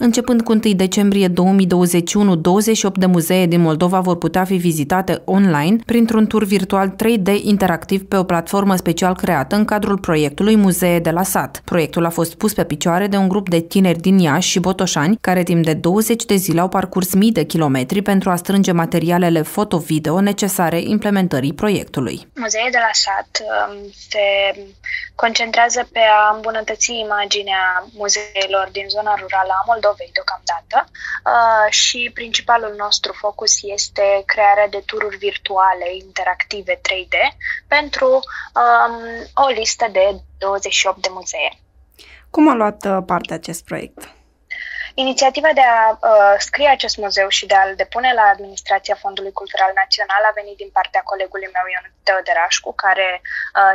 Începând cu 1 decembrie 2021, 28 de muzee din Moldova vor putea fi vizitate online printr-un tur virtual 3D interactiv pe o platformă special creată în cadrul proiectului Muzee de la Sat. Proiectul a fost pus pe picioare de un grup de tineri din Iași și Botoșani, care timp de 20 de zile au parcurs mii de kilometri pentru a strânge materialele foto-video necesare implementării proiectului. Muzee de la Sat se concentrează pe a îmbunătăți imaginea muzeelor din zona rurală a Moldovei deocamdată, și principalul nostru focus este crearea de tururi virtuale interactive 3D pentru o listă de 28 de muzee. Cum a luat parte acest proiect? Inițiativa de a scrie acest muzeu și de a-l depune la administrația Fondului Cultural Național a venit din partea colegului meu Ion Teoderașcu, care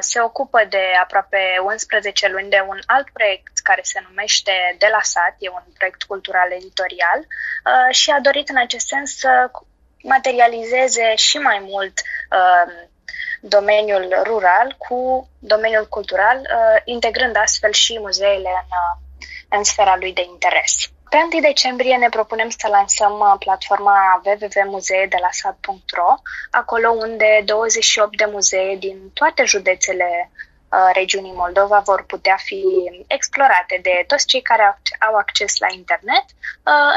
se ocupă de aproape 11 luni de un alt proiect care se numește De la Sat, e un proiect cultural editorial, și a dorit în acest sens să materializeze și mai mult domeniul rural cu domeniul cultural, integrând astfel și muzeele în sfera lui de interes. Pe 1 decembrie ne propunem să lansăm platforma www.muzeedelasat.ro, acolo unde 28 de muzee din toate județele regiunii Moldova vor putea fi explorate de toți cei care au acces la internet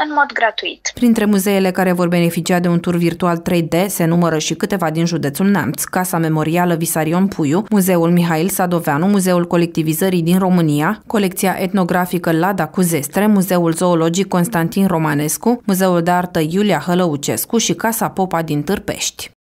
în mod gratuit. Printre muzeele care vor beneficia de un tur virtual 3D se numără și câteva din județul Neamț: Casa Memorială Visarion Puiu, Muzeul Mihail Sadoveanu, Muzeul Colectivizării din România, Colecția Etnografică Lada cu Zestre, Muzeul Zoologic Constantin Romanescu, Muzeul de Artă Iulia Hălăucescu și Casa Popa din Târpești.